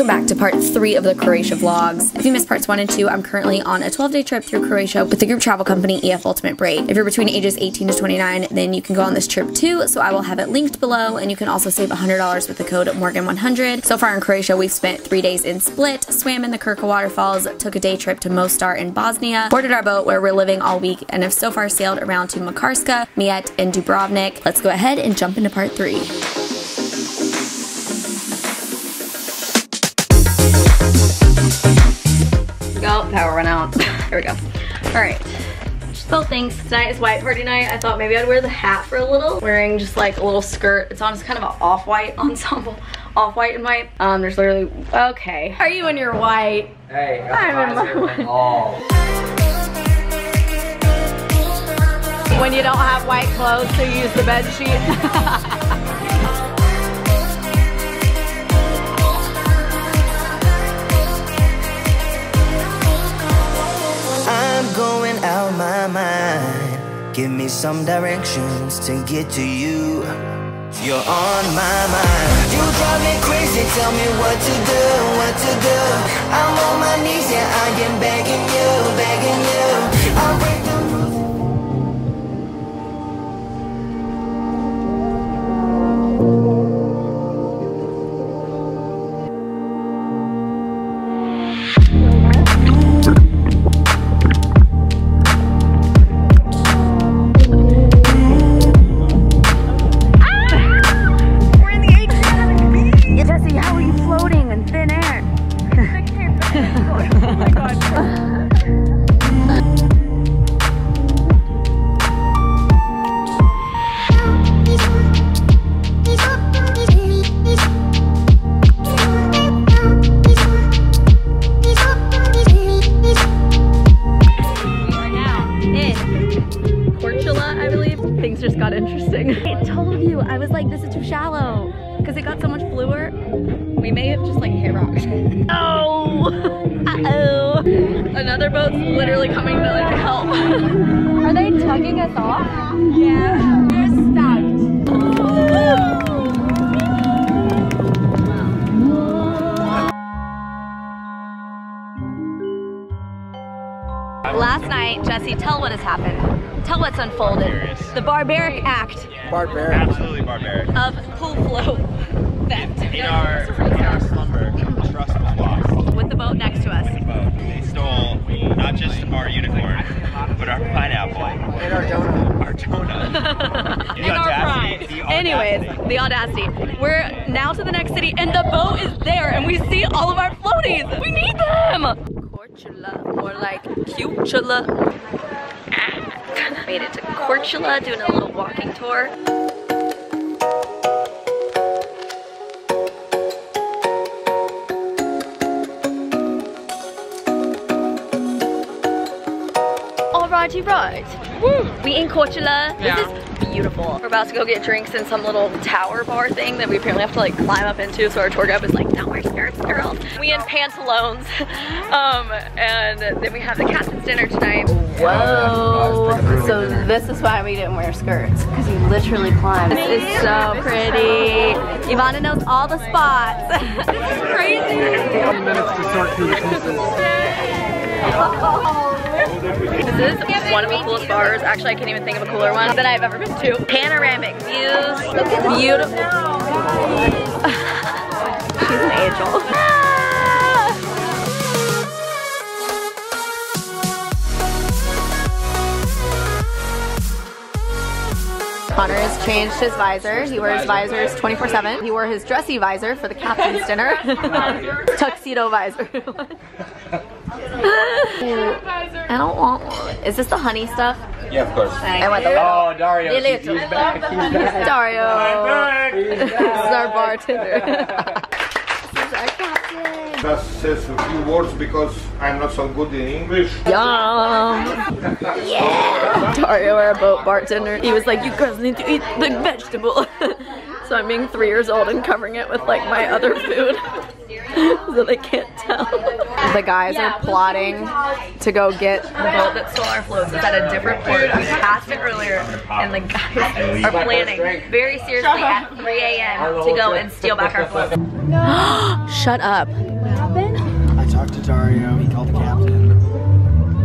Welcome back to part 3 of the Croatia vlogs. If you missed parts 1 and 2, I'm currently on a 12-day trip through Croatia with the group travel company EF Ultimate Break. If you're between ages 18 to 29, then you can go on this trip too, so I will have it linked below, and you can also save $100 with the code Morgan100. So far in Croatia, we've spent 3 days in Split, swam in the Kirka waterfalls, took a day trip to Mostar in Bosnia, boarded our boat where we're living all week, and have so far sailed around to Makarska, Miet, and Dubrovnik. Let's go ahead and jump into part 3. Oh, power went out. Here we go. Alright. Just felt things. Tonight is white party night. I thought maybe I'd wear the hat for a little. Wearing just like a little skirt. It's on just kind of an off-white ensemble. Off-white and white. There's literally... Okay. Are you in your white? Hey, I'm in my white. When you don't have white clothes, so you use the bed sheet. My mind, give me some directions to get to you. You're on my mind. You drive me crazy, tell me what to do, what to do. I'm on my knees, yeah, I am begging you, begging you. I'll break the Another boat's literally coming to like help. Are they tugging us off? Yeah. We're stuck. Last night, Jesse, tell what has happened. Tell what's unfolded. Barbarious. The barbaric act. Yeah. Barbaric. Absolutely barbaric. Of pool float theft. In our slumber, trust was lost. With the boat next to us. They stole not just our unicorn, but our pineapple. And our donut. Our donut. And our pride. Anyways, the audacity. We're now to the next city, and the boat is there, and we see all of our floaties. We need them! Korčula, or like Cutula. Made it to Korčula, doing a little walking tour. Righty right. Woo. We in Korčula. Yeah. This is beautiful. We're about to go get drinks in some little tower bar thing that we apparently have to like climb up into, so our tour guide is like, don't wear skirts, girls. We in pantaloons. And then we have the captain's dinner tonight. Whoa. So this is why we didn't wear skirts, because you literally climbed. This is so pretty. Ivana knows all the spots. This is crazy. 10 minutes to sort through the pieces. This is one of the coolest bars. Actually, I can't even think of a cooler one than I've ever been to. Panoramic views. Beautiful. She's an angel. Connor has changed his visor. He wears visors 24/7. He wore his dressy visor for the captain's dinner. Tuxedo visor. I don't want one. Is this the honey stuff? Yeah, of course. I want the little. Oh, Dario. He's back. Dario. This is our bartender. This is our captain. Just says a few words because I'm not so good in English. Yum. Yeah. Dario, our boat bartender, he was like, you girls need to eat the vegetable. So I'm being 3 years old and covering it with like my other food. So they can't tell. the guys are plotting to go get the boat that stole our floats. It's at a different port. We passed it earlier, and the guys are planning very seriously at 3 a.m. to go and steal back our floats. Shut up. What happened? I talked to Dario. He called the captain.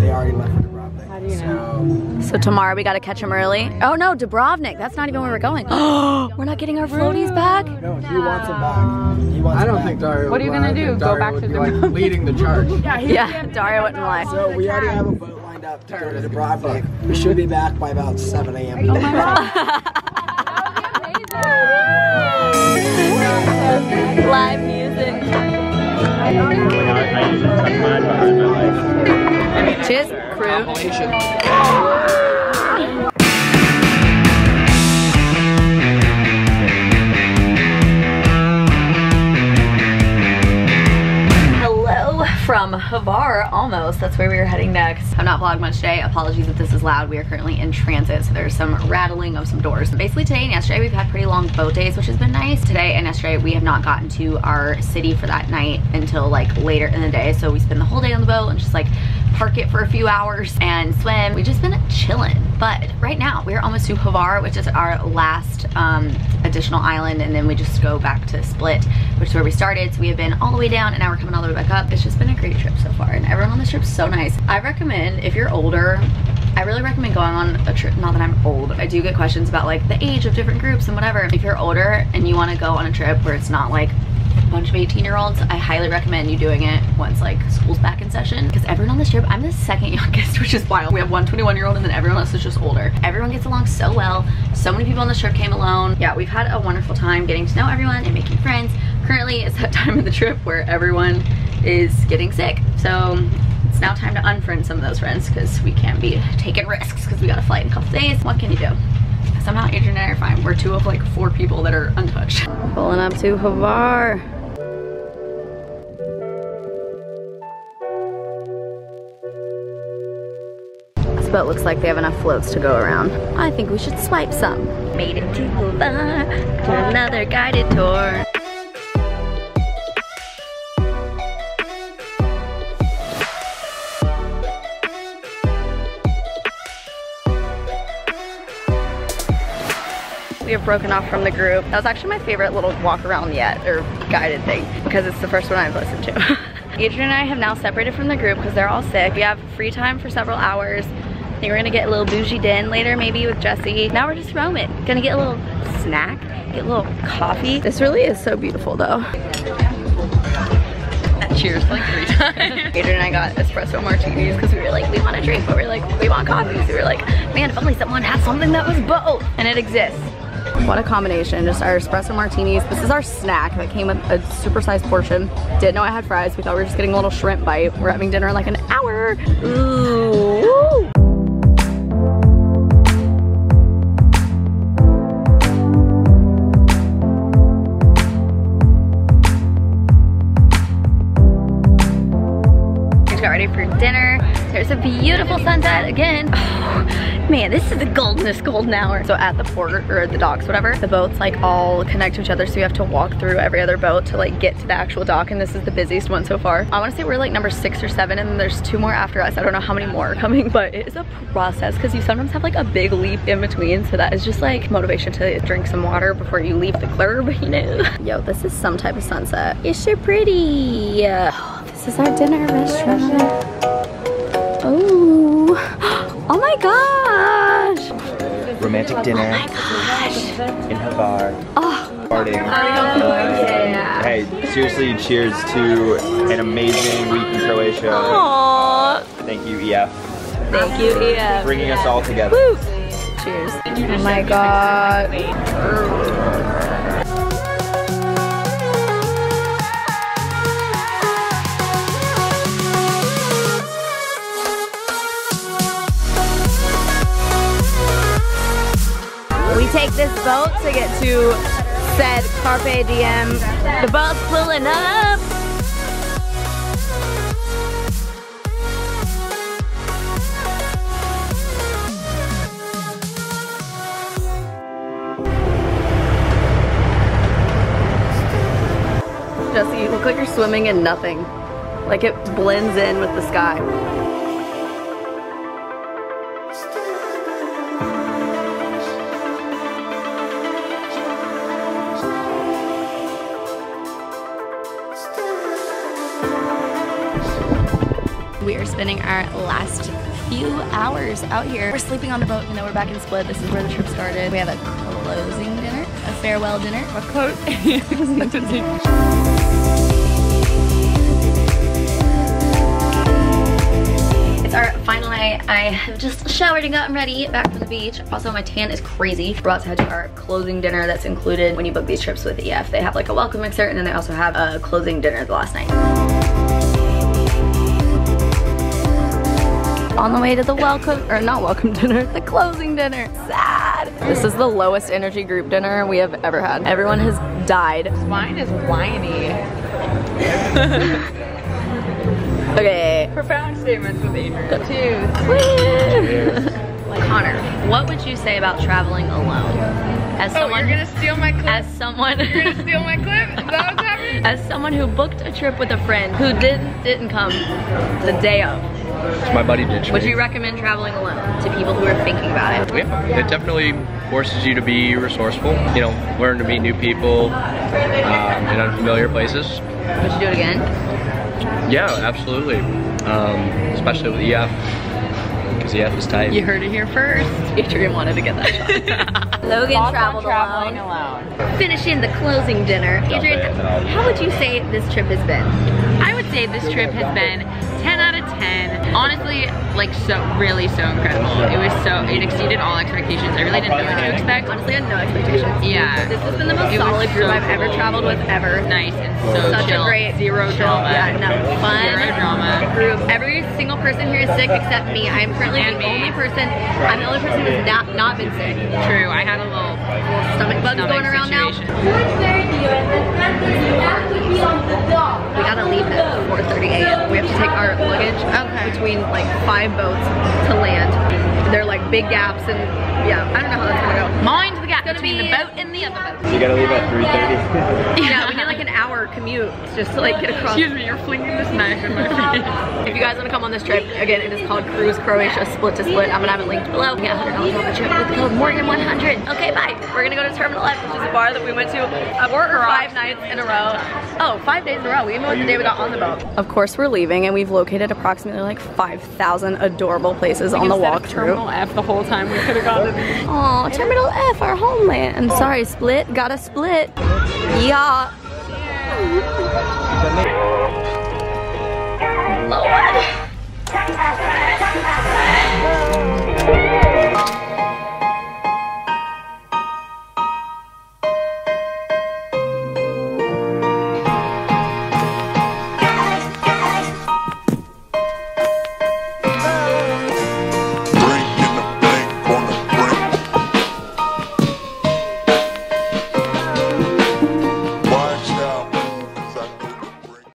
They already left for Dubrovnik. How do you know? So tomorrow we got to catch him early. Oh no, Dubrovnik. That's not even where we're going. We're not getting our floaties back? No, he wants them back. I don't think Dario. What are you gonna do? Go back to Dubrovnik? Like leading the charge. Yeah, Dario wouldn't lie. So we already have a boat lined up to go to Dubrovnik. We should be back by about 7 a.m. Live music. Cheers, crew. From Hvar, almost. That's where we were heading next. I've not vlogged much today. Apologies if this is loud. We are currently in transit, so there's some rattling of some doors. Basically today and yesterday we've had pretty long boat days, which has been nice. Today and yesterday we have not gotten to our city for that night until like later in the day. So we spend the whole day on the boat and just like park it for a few hours and swim. We've just been chilling. But right now we're almost to Hvar, which is our last additional island, and then we just go back to Split, which is where we started. So we have been all the way down and now we're coming all the way back up. It's just been a great trip so far, and everyone on this trip is so nice. I recommend, if you're older, I really recommend going on a trip. Not that I'm old. I do get questions about like the age of different groups and whatever. If you're older and you want to go on a trip where it's not like a bunch of 18-year-olds, I highly recommend you doing it once like school's back in session, because everyone on this trip, I'm the second youngest, which is wild. We have one 21-year-old and then everyone else is just older. Everyone gets along so well. So many people on this trip came alone. Yeah, we've had a wonderful time getting to know everyone and making friends. Currently it's that time of the trip where everyone is getting sick, so it's now time to unfriend some of those friends because we can't be taking risks because we got a flight in a couple days. What can you do? Somehow Adrian and I are fine. We're two of like 4 people that are untouched. Pulling up to Hvar. This boat looks like they have enough floats to go around. I think we should swipe some. Made it to Hvar to another guided tour. We have broken off from the group. That was actually my favorite little walk around yet, or guided thing, because it's the first one I've listened to. Adrian and I have now separated from the group because they're all sick. We have free time for several hours. I think we're gonna get a little bougie din later, maybe with Jesse. Now we're just roaming. Gonna get a little snack, get a little coffee. This really is so beautiful though. Cheers like 3 times. Adrian and I got espresso martinis because we were like, we want a drink, but we were like, we want coffee. So we were like, man, if only someone had something that was both, and it exists. What a combination, just our espresso martinis. This is our snack that came with a supersized portion. Didn't know I had fries. We thought we were just getting a little shrimp bite. We're having dinner in like an hour. Ooh. For dinner. There's a beautiful sunset again. Oh, man, this is the golden hour. So at the port or the docks, whatever, the boats like all connect to each other, so you have to walk through every other boat to like get to the actual dock, and this is the busiest one so far. I want to say we're like number 6 or 7, and there's 2 more after us. I don't know how many more are coming, but it is a process because you sometimes have like a big leap in between, so that is just like motivation to drink some water before you leave the club, you know. Yo, this is some type of sunset. It's so pretty. This is our dinner restaurant. Oh, oh my gosh! Romantic dinner. Oh my gosh! In Hvar. Oh. Party. Yeah. Hey, seriously, cheers to an amazing week in Croatia. Aww. Thank you, EF. Thank you, EF. Bringing us all together. Woo. Cheers. Oh my god. Take this boat to get to said Carpe Diem. The boat's pulling up. Jesse, you look like you're swimming in nothing. Like it blends in with the sky. We are spending our last few hours out here. We're sleeping on the boat, even though we're back in Split. This is where the trip started. We have a closing dinner, a farewell dinner, a quote, and a closing dinner. It's our final night. I have just showered and gotten ready, back from the beach. Also, my tan is crazy. We're about to head to our closing dinner that's included when you book these trips with EF. They have like a welcome mixer, and then they also have a closing dinner the last night. On the way to the welcome, or not welcome dinner, the closing dinner. Sad. This is the lowest energy group dinner we have ever had. Everyone has died. This wine is whiny. Okay. Profound statements with Adrian. Connor, what would you say about traveling alone? As someone, you're gonna steal my clip. As someone, you're gonna steal my clip. Is that what's happening? As someone who booked a trip with a friend who didn't come the day of. My buddy ditched. Would you recommend traveling alone to people who are thinking about it? Yeah, it definitely forces you to be resourceful. You know, learn to meet new people in unfamiliar places. Would you do it again? Yeah, absolutely. Especially with EF, because EF is tight. You heard it here first. Adrian wanted to get that shot. Logan traveled alone. Finishing the closing dinner. Adrian, how would you say this trip has been? I would say this trip has been 10 out of 10. Honestly, like really so incredible. It was so, it exceeded all expectations. I really didn't know what to expect. Honestly, I had no expectations. Yeah. This has been the most solid group I've ever traveled with ever. Nice and so such chill. A great zero drama. Yeah, no, fun zero drama group. Every single person here is sick except me. I'm currently the only person. I'm the only person who's not been sick. True. I had a little stomach bug going around now. We gotta leave at 4:30 a.m. We have to take our luggage between like 5 boats to land. They're like big gaps, and yeah, I don't know how that's gonna go. Mine's the gap between the boat and the other boat. You gotta leave at 3:30. Yeah, we did like an hour commute just to like get across. Excuse me, you're flinging this knife in my face. If you guys wanna come on this trip, again, it is called Cruise Croatia Split to Split. I'm gonna have it linked below. We got $100 off the trip with code Morgan100. Okay, bye. We're gonna go to Terminal F, which is a bar that we went to 5 nights in a row. Oh, 5 days in a row. We even went the day we got on the boat. Of course, we're leaving, and we've located approximately like 5,000 adorable places on the walkthrough. Terminal F the whole time. We could have gone to the Aw, Terminal F, our homeland. I'm sorry, Split. Gotta split. Yeah. Lord.